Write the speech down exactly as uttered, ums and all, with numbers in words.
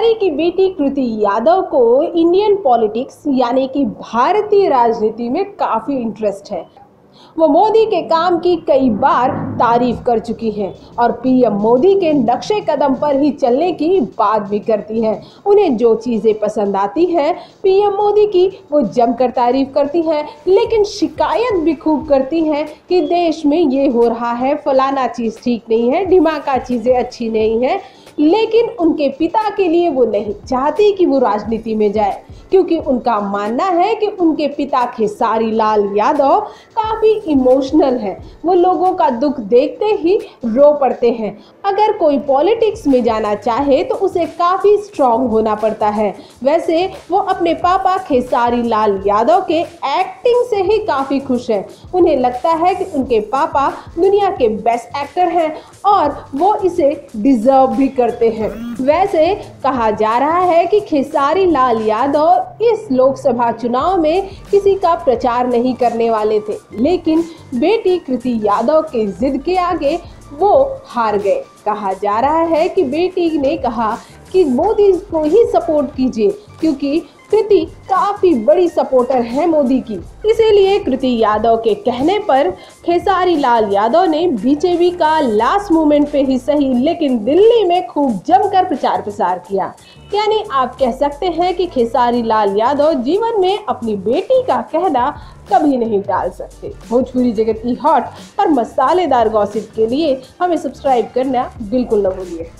खेसारी की बेटी कृति यादव को इंडियन पॉलिटिक्स यानी कि भारतीय राजनीति में काफ़ी इंटरेस्ट है। वो मोदी के काम की कई बार तारीफ कर चुकी हैं और पीएम मोदी के नक्शे कदम पर ही चलने की बात भी करती हैं। उन्हें जो चीज़ें पसंद आती हैं पीएम मोदी की वो जमकर तारीफ करती हैं, लेकिन शिकायत भी खूब करती हैं कि देश में ये हो रहा है, फलाना चीज़ ठीक नहीं है, ढिमाका चीज़ें अच्छी नहीं है। लेकिन उनके पिता के लिए वो नहीं चाहती कि वो राजनीति में जाए, क्योंकि उनका मानना है कि उनके पिता खेसारी लाल यादव काफ़ी इमोशनल हैं। वो लोगों का दुख देखते ही रो पड़ते हैं। अगर कोई पॉलिटिक्स में जाना चाहे तो उसे काफ़ी स्ट्रांग होना पड़ता है। वैसे वो अपने पापा खेसारी लाल यादव के एक्टिंग से ही काफ़ी खुश हैं। उन्हें लगता है कि उनके पापा दुनिया के बेस्ट एक्टर हैं और वो इसे डिजर्व भी करते हैं। वैसे कहा जा रहा है कि खेसारी लाल यादव इस लोकसभा चुनाव में किसी का प्रचार नहीं करने वाले थे, लेकिन बेटी कृति यादव के जिद के आगे वो हार गए। कहा जा रहा है कि बेटी ने कहा कि मोदी को ही सपोर्ट कीजिए, क्योंकि कृति काफ़ी बड़ी सपोर्टर है मोदी की। इसीलिए कृति यादव के कहने पर खेसारी लाल यादव ने बीजेपी का लास्ट मोमेंट पे ही सही लेकिन दिल्ली में खूब जमकर प्रचार प्रसार किया। यानी आप कह सकते हैं कि खेसारी लाल यादव जीवन में अपनी बेटी का कहना कभी नहीं टाल सकते। भोजपुरी जगत की हॉट और मसालेदार गॉसिप के लिए हमें सब्सक्राइब करना बिल्कुल न भूलिए।